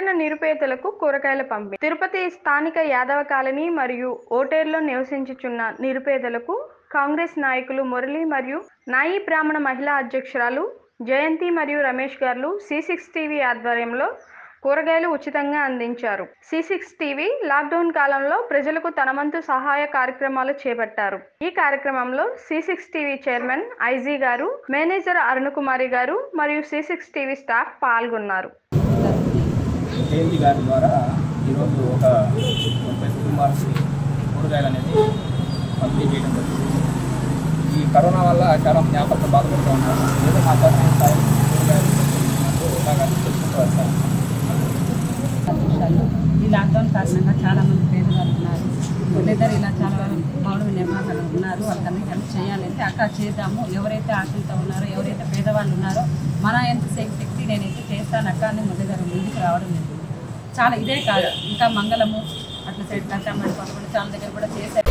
ప్రకటన నిరుపేదలకు కూరగాయల పంపిణీ. తిరుపతి స్థానిక యాదవ కాలనీ మరియు ఓటేర్లో నివసించుచున్న నిరుపేదలకు కాంగ్రెస్ నాయకులు మురళి మరియు నాయి బ్రాహ్మణ మహిళా అధ్యక్షురాలు జయంతి మరియు రమేష్ గారు C6 టీవీ ఆధ్వర్యంలో కూరగాయలు ఉచితంగా అందించారు. C6 టీవీ లాక్డౌన్ కాలంలో ప్రజలకు తనమంతు సహాయ కార్యక్రమాలు చేపట్టారు. ఈ కార్యక్రమంలో C6 టీవీ చైర్మన్ ఐజీ గారు, మేనేజర్ అరుణకుమారి గారు మరియు C6 టీవీ స్టాఫ్ పాల్గొన్నారు. ఈ కరోనా వల్ల చాలా జ్ఞాపకం బాధపడుతూ ఉన్నాను. ఏదో మా గవర్నమెంట్ ఈ లాక్డౌన్ కారణంగా చాలామంది పేదవాళ్ళు ఉన్నారు. కొన్నిద్దరు ఇలా చాలా మామూలు నిర్మాణాలు ఉన్నారు. వాళ్ళకన్నా హెల్ప్ చేయాలంటే అక్కడ చేద్దాము. ఎవరైతే ఆశలతో ఉన్నారో, ఎవరైతే పేదవాళ్ళు ఉన్నారో, మన ఎంత శక్తి నేనైతే చేస్తాను అక్క అని ముందుగా ముందుకు రావడం లేదు. చాలా ఇదే కాదు, ఇంకా మంగళము అట్లా సైడ్ కట్టామని చాలా దగ్గర కూడా చేశారు.